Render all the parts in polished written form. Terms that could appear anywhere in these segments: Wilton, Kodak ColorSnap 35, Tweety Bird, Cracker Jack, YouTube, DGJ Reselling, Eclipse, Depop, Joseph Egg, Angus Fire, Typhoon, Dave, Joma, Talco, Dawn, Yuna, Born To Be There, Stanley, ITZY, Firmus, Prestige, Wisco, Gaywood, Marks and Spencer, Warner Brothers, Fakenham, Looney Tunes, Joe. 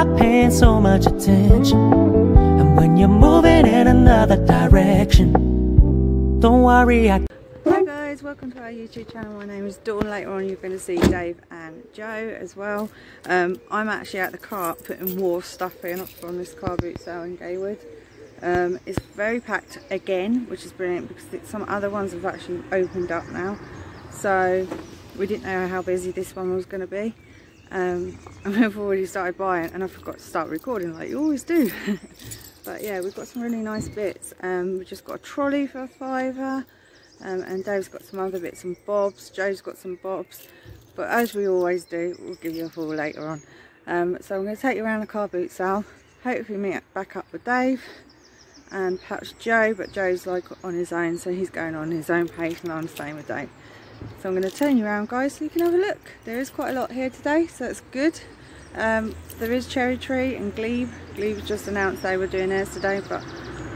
stop paying so much attention. And when you're moving in another direction, don't worry. Hi guys, welcome to our YouTube channel. My name is Dawn. Later on you're going to see Dave and Joe as well. I'm actually at the car putting more stuff in from this car boot sale in Gaywood. It's very packed again, which is brilliant because some other ones have actually opened up now, so we didn't know how busy this one was going to be. And we've already started buying and I forgot to start recording like you always do. But yeah, we've got some really nice bits. We've just got a trolley for a £5, and Dave's got some other bits and bobs, Joe's got some bobs, but as we always do, we'll give you a haul later on. So I'm going to take you around the car boot sale, hopefully meet back up with Dave and perhaps Joe, but Joe's like on his own, so he's going on his own page and I'm staying with Dave. So I'm going to turn you around guys so you can have a look. There is quite a lot here today, so that's good. There is Cherry Tree and Glebe. Glebe just announced they were doing theirs today, but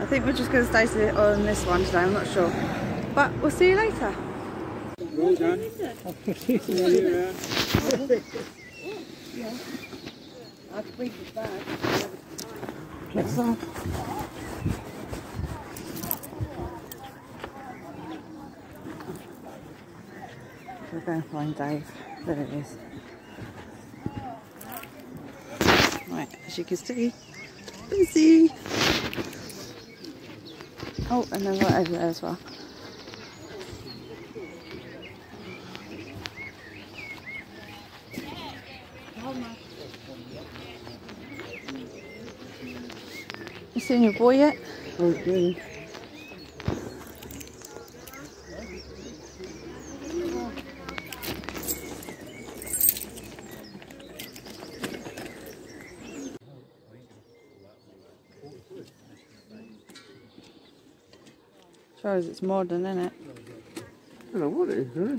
I think we're just going to stay on this one today, I'm not sure. But we'll see you later. Well done. I could bring it back. That's all. We're going to find Dave. There it is. Right, as you can see, busy. Oh, and then right over there as well. You seen your boy yet? Okay. As it's modern, isn't it? I don't know what it is, really.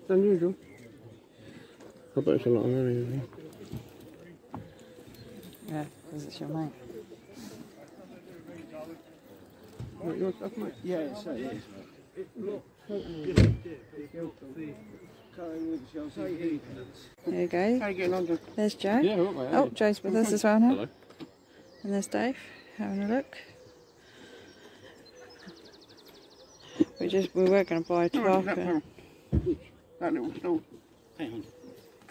It's unusual. I bet it's a lot of money, isn't it? Yeah, because it's your mate. What, your stuff, mate? Yeah, it's that, yeah. It looks totally guilty. There you go. How are you getting on, Joe? There's Joe. Yeah, all right, oh, Joe's with us as well now. Hello. And there's Dave, having a look. We were going to buy a 12. Right, that little stall. Hang on.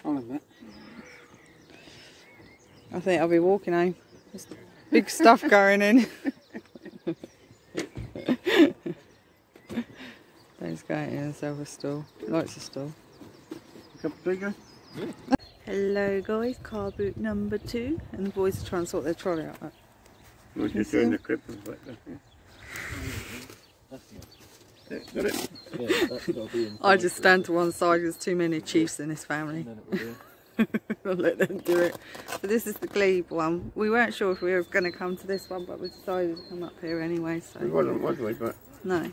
I'll have that. I think I'll be walking home. There's big stuff going in. Dave's going in himself a stall. Likes a stall. Cup of tea, guys? Hello guys, car boot number 2. And the boys are trying to sort their trolley out. We're just doing the clippers back there. That's it. Got it? Yeah, I just stand to one side, there's too many chiefs in this family. I'll let them do it. But this is the Glebe one. We weren't sure if we were going to come to this one, but we decided to come up here anyway. So. We wasn't, was we? But no.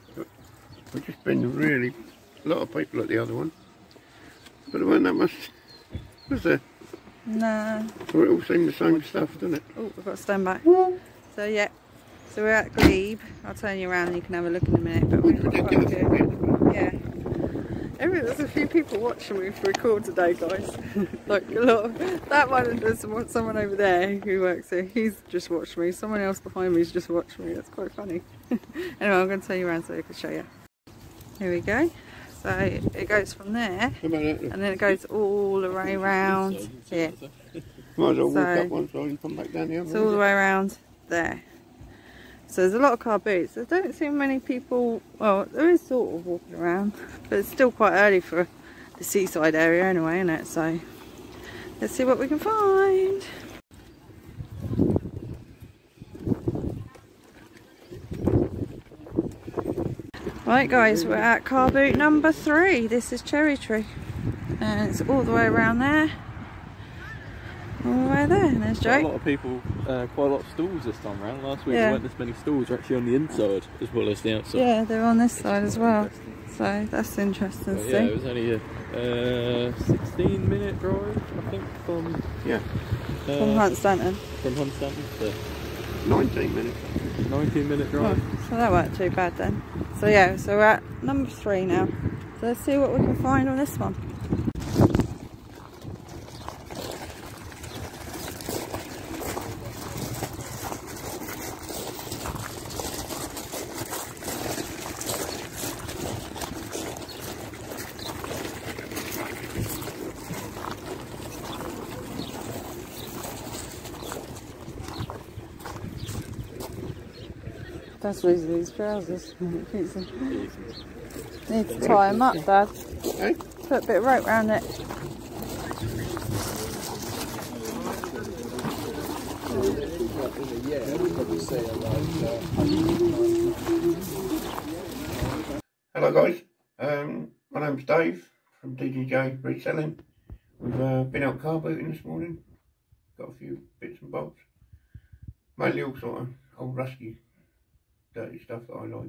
We've just been really a lot of people at the other one. But there weren't that much, was there? No. Nah. So it all seemed the same stuff, didn't it? Oh, we've got to stand back. So yeah. So we're at Glebe. I'll turn you around and you can have a look in a minute. But we've got quite a few. Yeah. There's a few people watching me record today, guys. Like a lot of, that one, there's someone over there who works here. He's just watched me. Someone else behind me's just watched me. That's quite funny. Anyway, I'm going to turn you around so I can show you. Here we go. So it goes from there, and then it goes all the way round here. Might as well walk up one side and come back down the other. It's all the way around there. So there's a lot of car boots. I don't see many people, well, there is sort of walking around, but it's still quite early for the seaside area anyway, isn't it? So let's see what we can find. Right guys, we're at car boot number 3. This is Cherry Tree. And it's all the way around there. All the way there, and there's Joe. Quite a lot of people, quite a lot of stalls this time around. Last week there weren't this many stalls, they're actually on the inside as well as the outside. Yeah, they're on this side as well, so that's interesting to see. Yeah, it was only a 16-minute drive, I think, from Hunt Stanton. From Hunt Stanton, so 19-minute drive. Oh, so that weren't too bad then. So yeah, so we're at number 3 now. So let's see what we can find on this one. That's the reason these trousers. Need to tie them up, Dad. Okay. Put a bit of rope around it. Hello guys, my name's Dave from DGJ Reselling. We've been out car booting this morning, got a few bits and bobs, mainly all sort of old rusty dirty stuff that I like,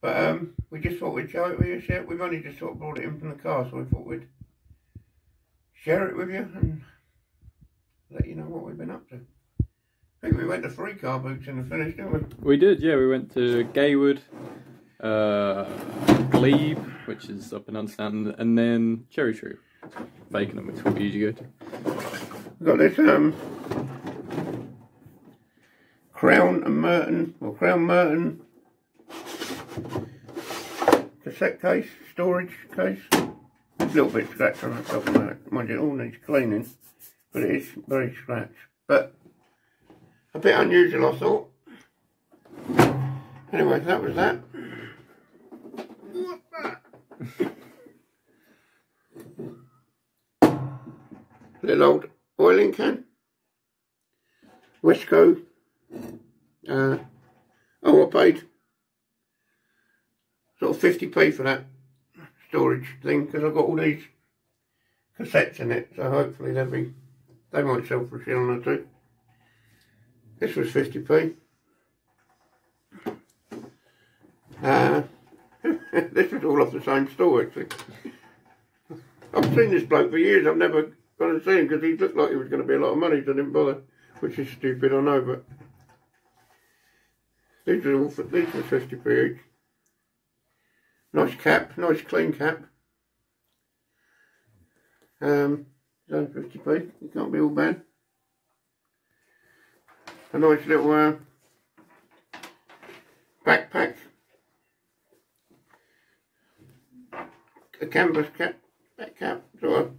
but we just thought we'd show it with you. Share it. We've only just sort of brought it in from the car, so we thought we'd share it with you and let you know what we've been up to. I think we went to 3 car boots in the finish, didn't we? We did, yeah. We went to Gaywood, Glebe, which is up in Understand, and then Cherry Tree, Fakenham, which would be easy to go to. We've got this Crown Merton cassette case, storage case. A little bit scratched on the top of that. Mind you, it all needs cleaning, but it is very scratched. But a bit unusual, I thought. Anyway, that was that. Little old oiling can. Wisco. I paid sort of 50p for that storage thing because I've got all these cassettes in it, so hopefully they might sell for a shilling or two. This was 50p. This was all off the same store, actually. I've seen this bloke for years. I've never gone to see him because he looked like he was going to be a lot of money, so I didn't bother, which is stupid, I know, but these are all for, these were 50p each. Nice cap, nice clean cap. So 50p, it can't be all bad. A nice little backpack, a canvas cap, back cap, sort of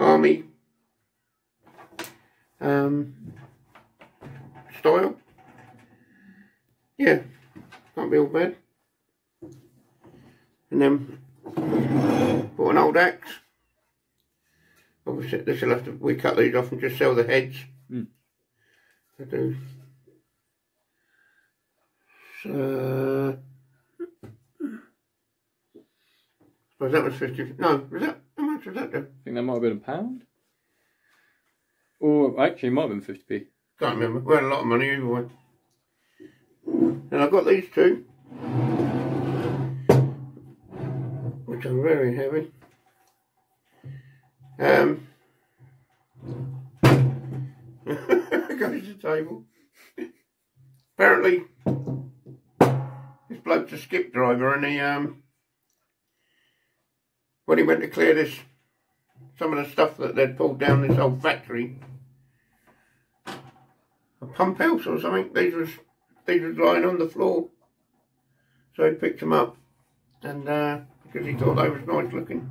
army style. Yeah, can't be all bad. And then bought an old axe. Obviously, this will have to, we cut these off and just sell the heads. I do. So, well, that was 50. No, was that, how much was that then? I think that might have been £1. Or actually, it might have been 50p. Can't remember. We had a lot of money either way. And I've got these two, which are very heavy. Goes to the table. Apparently, this bloke's a skip driver, and he when he went to clear this, some of the stuff that they'd pulled down this old factory, a pump house or something. These was lying on the floor, so he picked them up, and because he thought they was nice looking.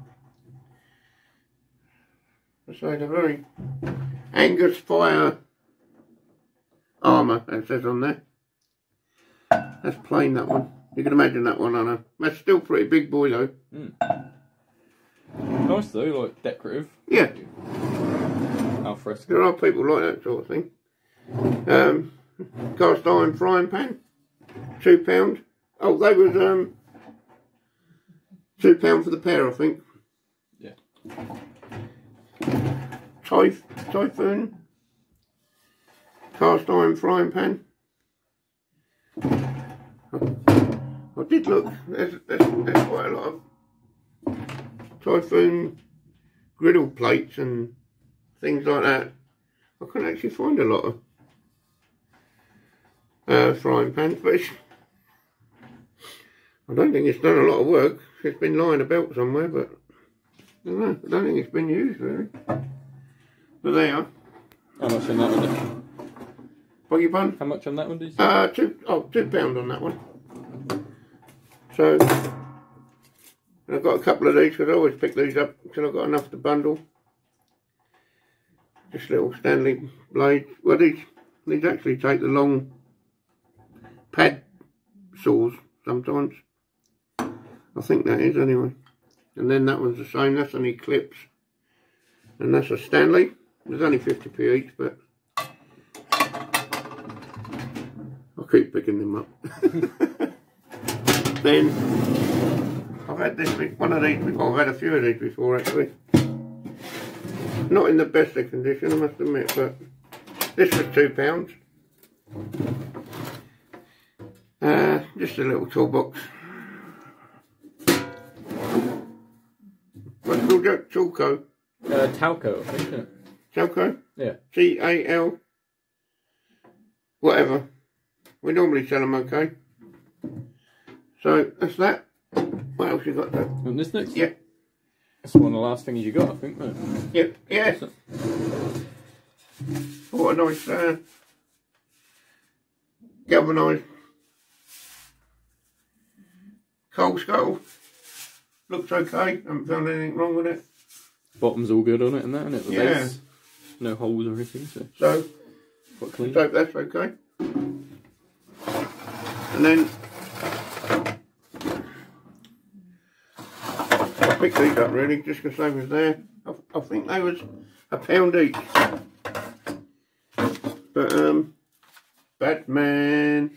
So they're very Angus Fire armour, it says on there. That's plain, that one. You can imagine that one on a... That's still pretty big boy though. Nice though, like decorative. Yeah. Alfresco. There are people like that sort of thing. Cast iron frying pan, £2. Oh, they was £2 for the pair, I think. Yeah. Typhoon. Cast iron frying pan. I did look, there's quite a lot of Typhoon griddle plates and things like that. I couldn't actually find a lot of frying pans, but I don't think it's done a lot of work. It's been lying about somewhere, but I don't think it's been used really. But they are. I'm not seeing that one. Beg your pardon? How much on that one did you say? £2 on that one. So, and I've got a couple of these because I always pick these up until I've got enough to bundle. Just little Stanley blades. Well, these actually take the long pad saws sometimes. I think that is anyway. And then that one's the same, that's an Eclipse. And that's a Stanley. There's only 50p each, but I'll keep picking them up. Then I've had this one of these before. I've had a few of these before actually. Not in the best of condition, I must admit, but this was £2. Just a little toolbox. What's it called? Talco. Talco, I think. Talco? Yeah. T-A-L. Whatever. We normally sell them okay. So that's that. What else you got there? And this next? Yep. That's one of the last things you got, I think, though. Yep. Yeah. What a nice galvanised coal scuttle. Looks okay. Haven't found anything wrong with it. Bottom's all good on it and that, isn't it? The base. No holes or anything. So quite clean. So that's okay. And then I picked these up really just because they was there. I think they was £1 each. But Batman.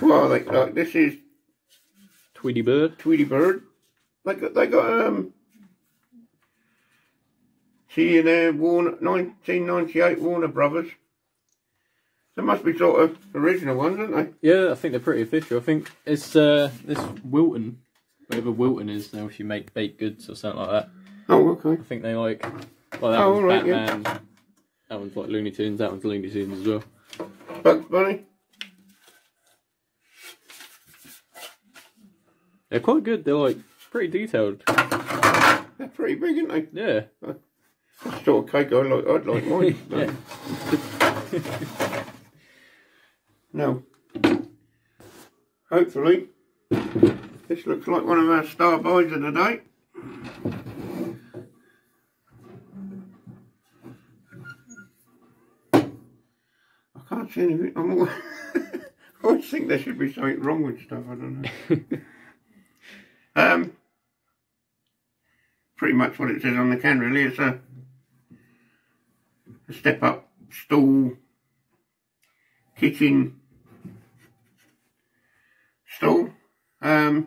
What are they like? This is Tweety Bird. Tweety Bird. They got see in there, 1998 Warner Brothers. They must be sort of original ones, aren't they? Yeah, I think they're pretty official. I think it's this Wilton, whatever Wilton is now, if you make baked goods or something like that. Oh, okay. I think they like that one's right, Batman. Yeah. That one's like Looney Tunes. That one's Looney Tunes as well. Bugs Bunny. They're quite good. They're like pretty detailed. They're pretty big, aren't they? Yeah. That's sort of cake I'd like mine. Yeah. Now, hopefully, this looks like one of our star buys of the day. I can't see anything. I always think there should be something wrong with stuff, I don't know. Pretty much what it says on the can really, it's a step up stall, kitchen, stall. Paid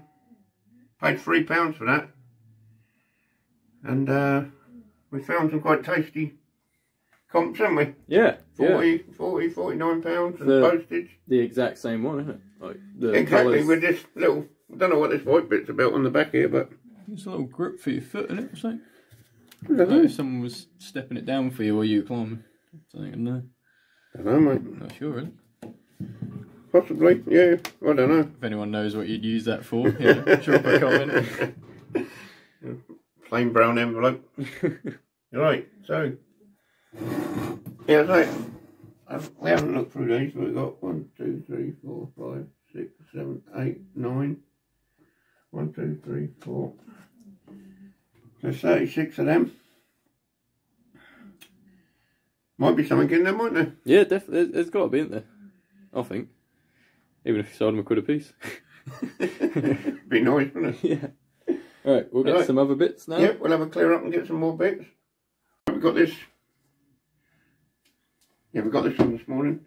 £3 for that, and we found some quite tasty comps, haven't we? Yeah, 40, £49 and postage. The exact same one, isn't it? Like the exactly, with this little, I don't know what this white bit's about on the back here, but it's a little grip for your foot, isn't it? Or something? I don't know if someone was stepping it down for you while you were climbing. Something in there. I don't know, mate. Not sure, really. Possibly, yeah. I don't know. If anyone knows what you'd use that for, yeah, drop a comment. Plain brown envelope. Right, so. Yeah, so we haven't looked through these, but we've got 1, 2, 3, 4, 5, 6, 7, 8, 9. 1, 2, 3, 4. There's 36 of them. Might be something in there, mightn't there? Yeah, definitely. There's got to be, isn't there? I think. Even if you sold them £1 apiece. It'd be nice, wouldn't it? Yeah. Alright, we'll get some other bits now. Yep, we'll have a clear up and get some more bits. We've got this. Yeah, we got this one this morning.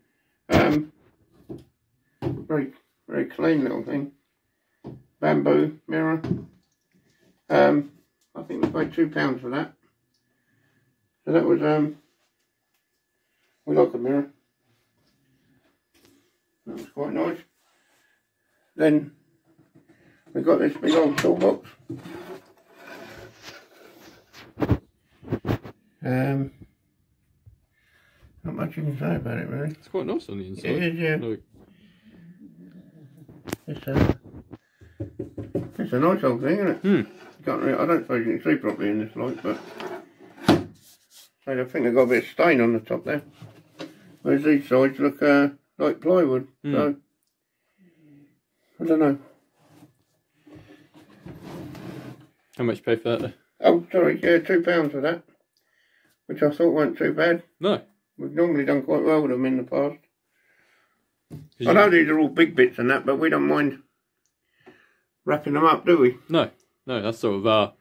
Very clean little thing. Bamboo mirror. I think we paid £2 for that. So that was we like a mirror. That was quite nice. Then we got this big old toolbox. Not much you can say about it really. It's quite nice on the inside. It is, yeah. Look. It's a nice old thing, isn't it? Mm. I don't suppose you can see properly in this light, but I think they've got a bit of stain on the top there. Whereas these sides look like plywood, so I don't know. How much you pay for that then? Oh, sorry, yeah, £2 for that, which I thought weren't too bad. No. We've normally done quite well with them in the past. I know these are all big bits and that, but we don't mind wrapping them up, do we? No, no, that's sort of our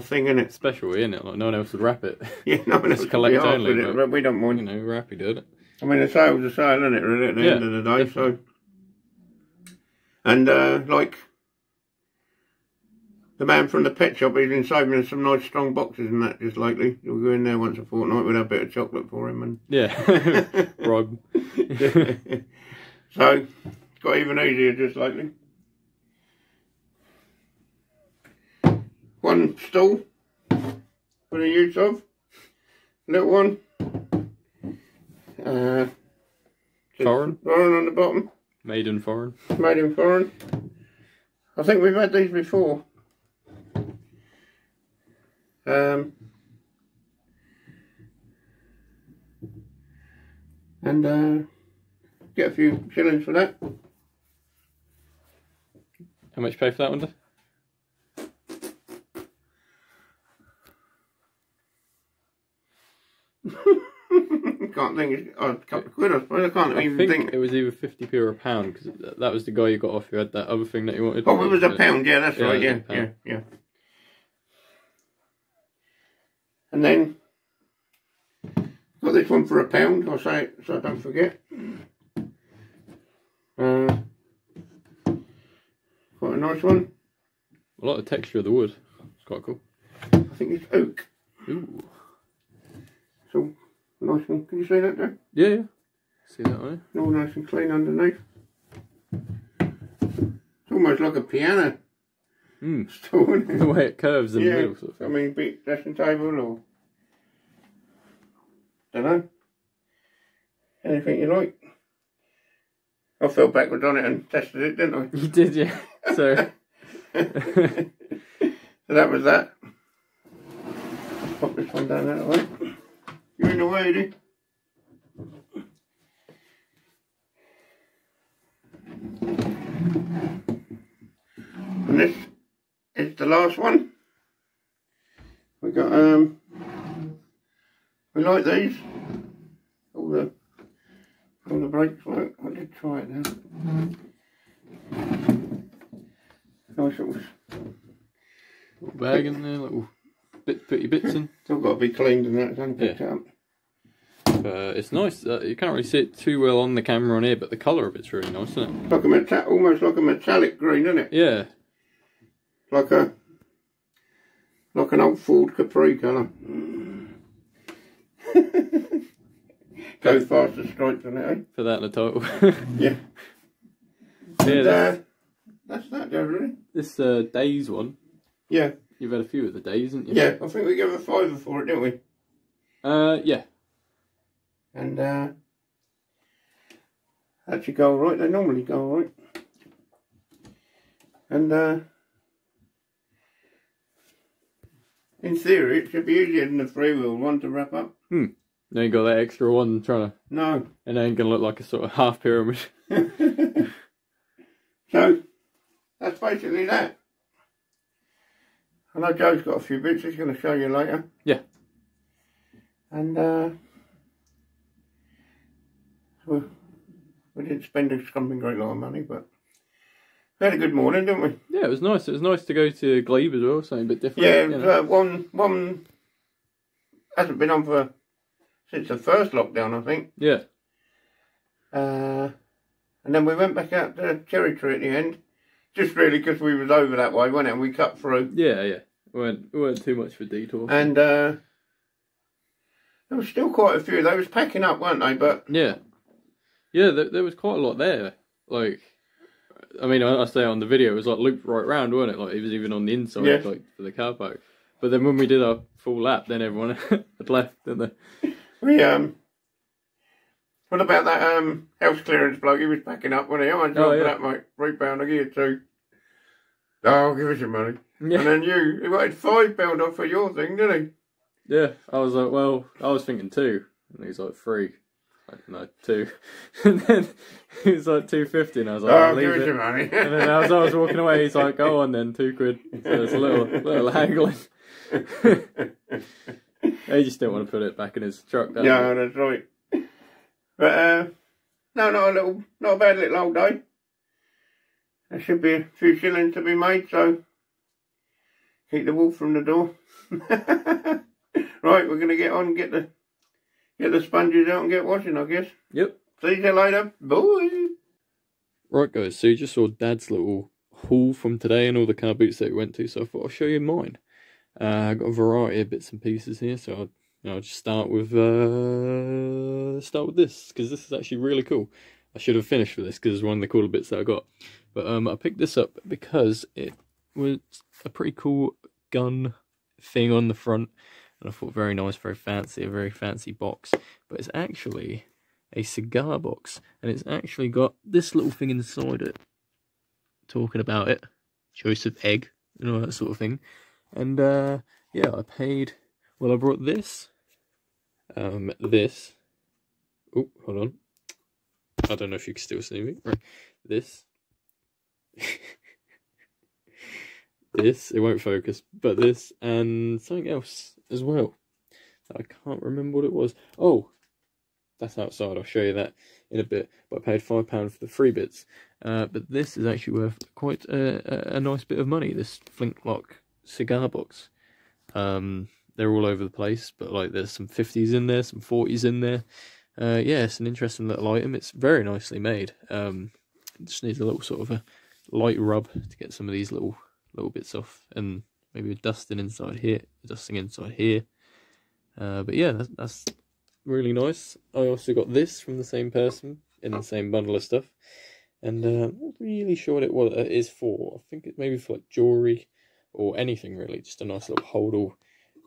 thing, isn't it? Special, isn't it? Like, no one else would wrap it. Yeah, no one else would collect only, but we don't mind. You know, we're happy doing it. I mean, the sale's a sale, isn't it, really, at the end of the day, definitely. So. And, like, the man from the pet shop, he's been saving us some nice strong boxes and that, just lately. We'll go in there once a fortnight with a bit of chocolate for him. And yeah, bribe. So, it's got even easier just lately. One stall for the use of, little one. Foreign. Foreign on the bottom. Made in foreign. Made in foreign. I think we've had these before. And get a few shillings for that. How much you pay for that one, Dave? Can't think. Oh, a couple of quid, I suppose. I can't I think it was either 50p or a pound, because that was the guy you got off who had that other thing that you wanted. Oh, it was a pound. Yeah, that's right. Yeah, yeah, yeah. And then got this one for a pound. I'll say it so I don't forget. Quite a nice one. I like the texture of the wood. It's quite cool. I think it's oak. Ooh. So. Nice one. Can you see that there? Yeah, yeah. See that one? All nice and clean underneath. It's almost like a piano. Mm. Still, isn't it? The way it curves in the middle. Sort of thing. I mean, big dressing table or dunno. Anything you like. I fell backwards on it and tested it, didn't I? You did, yeah. So so that was that. Pop this one down that way. You're in the way, dude. And this is the last one. We got we like these. All the brakes work. I did try it now. Nice little bag in there, little pretty bits in. Still got to be cleaned and that, don't pick it up. It's nice, you can't really see it too well on the camera on here, but the colour of it's really nice, isn't it? Like a almost like a metallic green, isn't it? Yeah. Like a, like an old Ford Capri colour. Go faster stripes on it, eh? For that in the title. Yeah. And, yeah, that's that, Joe, really. This Days one. Yeah. You've had a few of the days, haven't you? Yeah, I think we gave a fiver for it, didn't we? Yeah. And, that should go alright. They normally go alright. And, in theory, it should be easier than the freewheel one to wrap up. Hmm. Now you got that extra one trying to... No. And it ain't going to look like a sort of half pyramid. So, that's basically that. I know Joe's got a few bits, he's going to show you later. Yeah. And, we didn't spend a something great lot of money, but we had a good morning, didn't we? Yeah, it was nice. It was nice to go to Glebe as well, something a bit different. Yeah, you know. one hasn't been on for, since the first lockdown, I think. Yeah. And then we went back out to Cherry Tree at the end. Just really because we was over that way, weren't it? And we cut through. Yeah, yeah. We weren't too much for detour. And there was still quite a few. They was packing up, weren't they? But yeah, yeah. There was quite a lot there. Like, I mean, I say on the video, it was like looped right round, weren't it? Like it was even on the inside, like for the car park. But then when we did our full lap, then everyone had left, didn't they? We What about that house clearance bloke? He was packing up, wasn't he? I enjoyed that, mate. £3 a gear too. Oh, give us your money. Yeah. And then he wanted £5 off for your thing, didn't he? Yeah, I was like, well, I was thinking £2. And he was like, £3. Like, no, £2. And then he was like, £2.50. And I was like, oh, give us your money. And then as I was walking away, he's like, go on then, £2. So it's a little haggling. He just didn't want to put it back in his truck. No, that's right. But No, not a bad little old day. There should be a few shillings to be made, so keep the wolf from the door. Right, we're gonna get on, get the sponges out and get washing, I guess. Yep. See you later, boys. Right guys, so you just saw Dad's little haul from today and all the car boots that he went to, so I thought I'll show you mine. I've got a variety of bits and pieces here, so I'll just start with this, because this is actually really cool. I should have finished with this because it's one of the cooler bits that I got. But I picked this up because it was a pretty cool gun thing on the front, and I thought very nice, very fancy, a very fancy box. But it's actually a cigar box, and it's actually got this little thing inside it, talking about it, Joseph Egg, and all that sort of thing. And yeah, I paid. Well, I brought this, oh, hold on, I don't know if you can still see me, right, this, it won't focus, but this, and something else as well, I can't remember what it was. Oh, that's outside, I'll show you that in a bit, but I paid £5 for the free bits, but this is actually worth quite a nice bit of money, this flintlock cigar box. They're all over the place, but like there's some 50s in there, some 40s in there. Yeah, it's an interesting little item. It's very nicely made. It just needs a little sort of a light rub to get some of these little bits off, and maybe a dusting inside here. But yeah, that's really nice. I also got this from the same person in the same bundle of stuff, and I'm not really sure what it is for. I think it may be for like jewelry or anything really. Just a nice little holdall.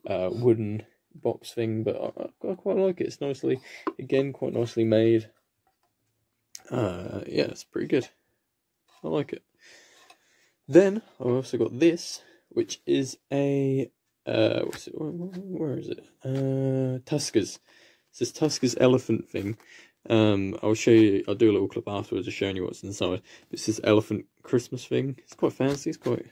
Wooden box thing, but I quite like it. It's nicely, again, quite nicely made. Yeah, it's pretty good. I like it. Then I've also got this, which is a Tuskers. It's this Tuskers elephant thing. I'll show you. I'll do a little clip afterwards of showing you what's inside. It's this elephant Christmas thing. It's quite fancy. It's quite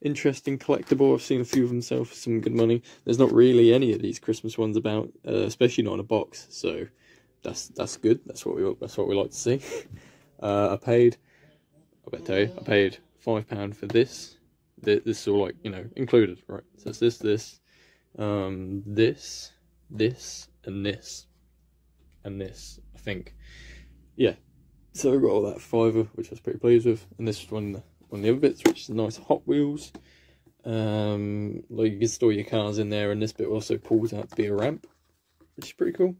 interesting, collectible. I've seen a few of them sell for some good money. There's not really any of these Christmas ones about, especially not in a box. So that's good. That's what we like to see. I paid £5 for this. This is all like, you know, included, right? So it's this, this, and this, I think. Yeah. So I got all that fiver, which I was pretty pleased with, and this is one of the other bits, which is nice Hot Wheels. Like you can store your cars in there, and this bit also pulls out to be a ramp, which is pretty cool.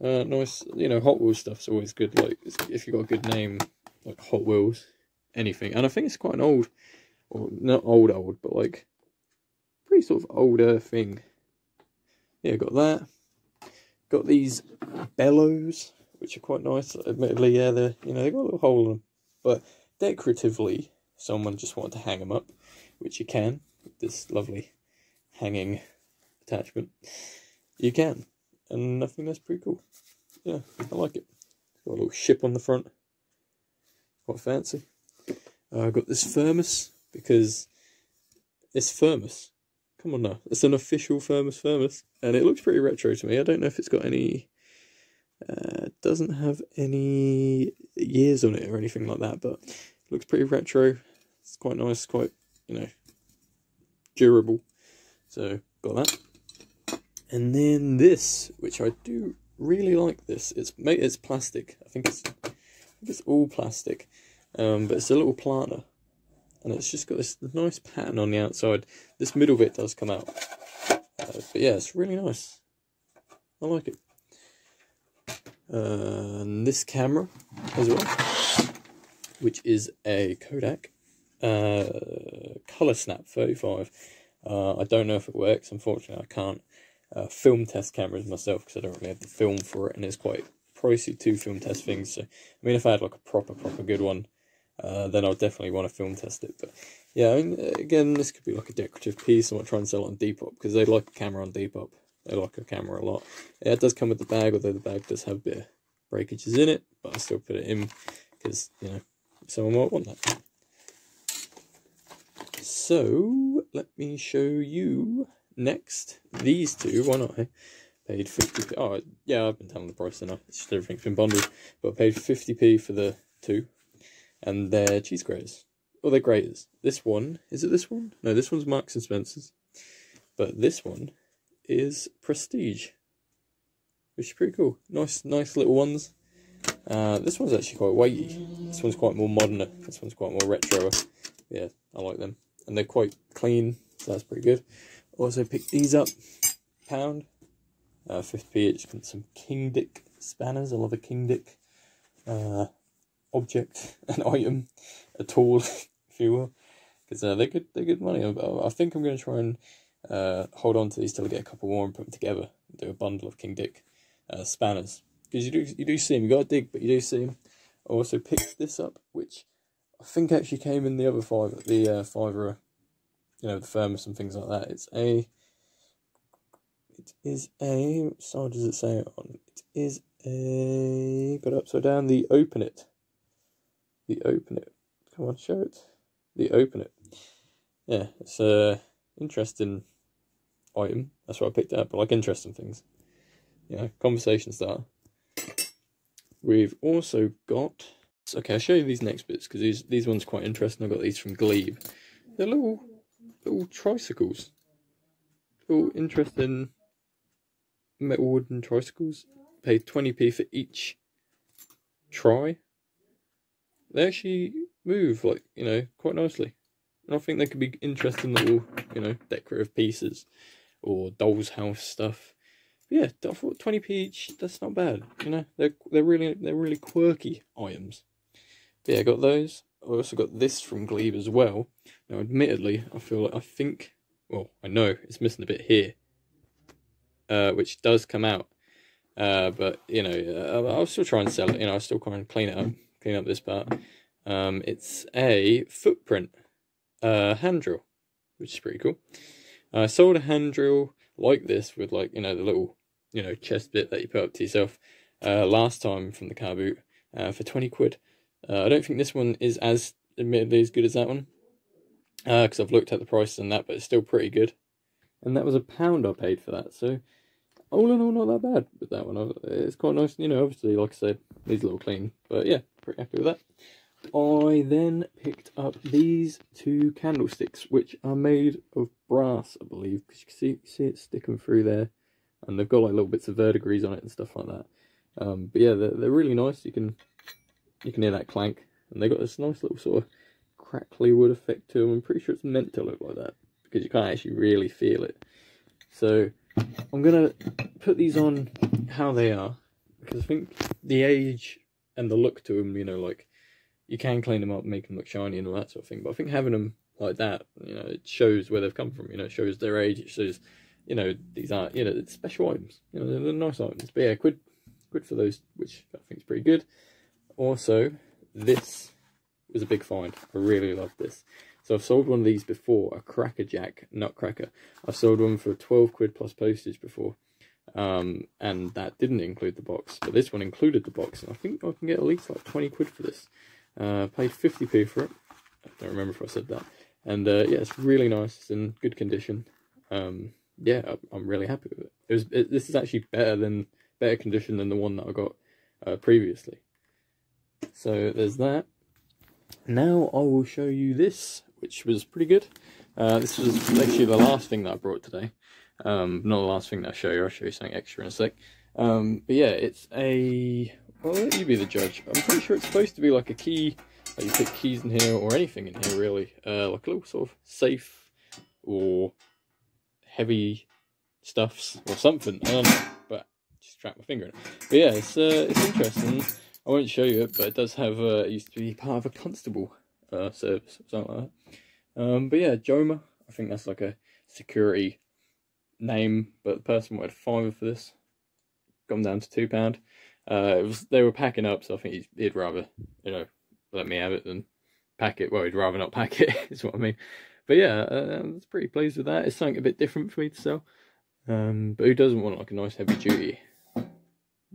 Nice, you know, Hot Wheels stuff's always good. Like if you've got a good name, like Hot Wheels, anything. And I think it's quite an old, or not old, but like pretty sort of older thing. Yeah, got that. Got these bellows, which are quite nice. Admittedly, yeah, they got a little hole in them, but decoratively, someone just wanted to hang them up, which you can with this lovely hanging attachment. You can, and I think that's pretty cool. Yeah, I like it. Got a little ship on the front, quite fancy. I got this Firmus, because it's Firmus. Come on now, it's an official Firmus, and it looks pretty retro to me. I don't know if it's got any. Doesn't have any years on it or anything like that, but it looks pretty retro. It's quite nice, quite, you know, durable. So got that. And then this, which I do really like this. It's plastic. I think it's all plastic. But it's a little planter, and it's just got this nice pattern on the outside. This middle bit does come out, but yeah, it's really nice. I like it. And this camera as well, which is a Kodak ColorSnap 35. I don't know if it works. Unfortunately, I can't film test cameras myself, because I don't really have the film for it, and it's quite pricey to film test things. So I mean, if I had like a proper good one, then I'll definitely want to film test it. But yeah, I mean, again, this could be like a decorative piece. I might try and sell it on Depop, because they like a camera on Depop. I like a camera a lot. Yeah, it does come with the bag, although the bag does have a bit of breakages in it, but I still put it in because, you know, someone might want that. So let me show you next these two. Why not? Paid 50p. Oh, yeah, I've been telling the price enough. It's just everything's been bundled. But I paid 50p for the two. And they're cheese graters. Or they're graters. This one, is it this one? No, this one's Marks and Spencer's. But this one is Prestige. Which is pretty cool. Nice little ones. This one's actually quite weighty. This one's quite more modern. This one's quite more retro. Yeah, I like them. And they're quite clean, so that's pretty good. Also picked these up. Pound. 50p each. Some King Dick spanners. I love a King Dick object, an item, a tool, if you will. Because they're good money. I think I'm going to try and hold on to these till I get a couple more and put them together. Do a bundle of King Dick spanners. Because you do see them. You gotta dig, but you do see them. I also picked this up, which I think actually came in the other five, the fiver, you know, the Firmus and things like that. It is a. What side does it say it on? It is a. Got it upside down. The Open It. The Open It. Come on, show it. The Open It. Yeah, it's a interesting item. That's what I picked up. I like interesting things. You know, conversation starter. We've also got. Okay, I'll show you these next bits because these ones are quite interesting. I got these from Glebe. They're little tricycles. Little interesting metal wooden tricycles. Paid 20p for each try. They actually move, like, you know, quite nicely. And I think they could be interesting little, you know, decorative pieces or doll's house stuff. But yeah, I thought 20p each, that's not bad. You know, they're really quirky items. But yeah, I got those. I also got this from Glebe as well. Now admittedly, I know it's missing a bit here, which does come out, but you know, I'll still try and sell it. You know, I'll still try and clean up this part. It's a footprint hand drill, which is pretty cool. I sold a hand drill like this with, like, you know, the little, you know, chest bit that you put up to yourself last time from the car boot for 20 quid. I don't think this one is admittedly as good as that one. Because I've looked at the prices and that, but it's still pretty good. And that was £1 I paid for that, so all in all, not that bad with that one. It's quite nice, you know, obviously, like I said, needs a little clean, but yeah, pretty happy with that. I then picked up these two candlesticks, which are made of brass, I believe, because you can see it sticking through there, and they've got like little bits of verdigris on it and stuff like that. But yeah, they're really nice. You can hear that clank, and they got this nice little sort of crackly wood effect to them. I'm pretty sure it's meant to look like that because you can't actually really feel it. So I'm gonna put these on how they are, because I think the age and the look to them, you know, like, you can clean them up and make them look shiny and all that sort of thing, but I think having them like that, you know, it shows where they've come from. You know, it shows their age, it shows, you know, these are, you know, it's special items, you know, they're nice items. But yeah, quid for those, which I think is pretty good. Also, this was a big find. I really love this. So I've sold one of these before, a Cracker Jack nutcracker. I've sold one for 12 quid plus postage before, and that didn't include the box, but this one included the box, and I think I can get at least like 20 quid for this. Paid 50p for it. I don't remember if I said that. And yeah, it's really nice. It's in good condition. Yeah, I'm really happy with it. This is actually better condition than the one that I got previously. So there's that. Now I will show you this, which was pretty good. This was actually the last thing that I brought today. Not the last thing that I'll show you. I'll show you something extra in a sec. But yeah, it's a... Well, I'll let you be the judge. I'm pretty sure it's supposed to be like a key. Like, you put keys in here or anything in here, really. Like a little sort of safe or heavy stuffs or something. I don't know, but just trapped my finger in it. But yeah, it's interesting. I won't show you it, but it does have, it used to be part of a constable service or something like that. But yeah, Joma, I think that's like a security name, but the person wanted £5 for this, gone down to £2. They were packing up, so I think he'd rather, you know, let me have it than pack it. Well, he'd rather not pack it, is what I mean. But yeah, I was pretty pleased with that. It's something a bit different for me to sell, but who doesn't want like a nice heavy duty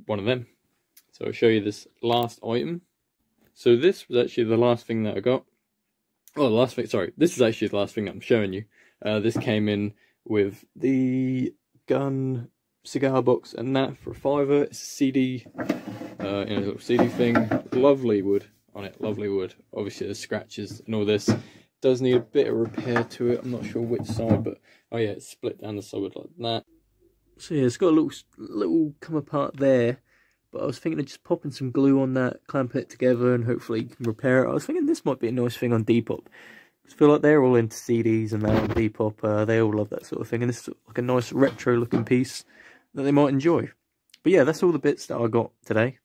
one of them? So I'll show you this last item. So this was actually the last thing that I got. Oh, the last thing, sorry. This is actually the last thing that I'm showing you. This came in with the gun cigar box and that for a £5. It's a CD, you know, little CD thing. Lovely wood on it, lovely wood. Obviously there's scratches and all this. Does need a bit of repair to it. I'm not sure which side, but oh yeah, it's split down the side like that. So yeah, it's got a little come apart there, but I was thinking of just popping some glue on that, clamp it together, and hopefully you can repair it. I was thinking this might be a nice thing on Depop. I feel like they're all into CDs and that on Depop. They all love that sort of thing, and this is like a nice retro-looking piece that they might enjoy. But yeah, that's all the bits that I got today.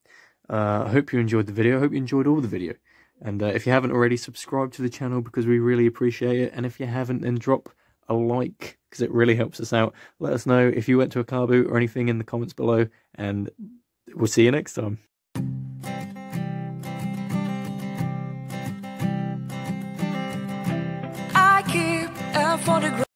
I hope you enjoyed the video. I hope you enjoyed all the video. And if you haven't already, subscribe to the channel because we really appreciate it. And if you haven't, then drop a like because it really helps us out. Let us know if you went to a car boot or anything in the comments below, and we'll see you next time.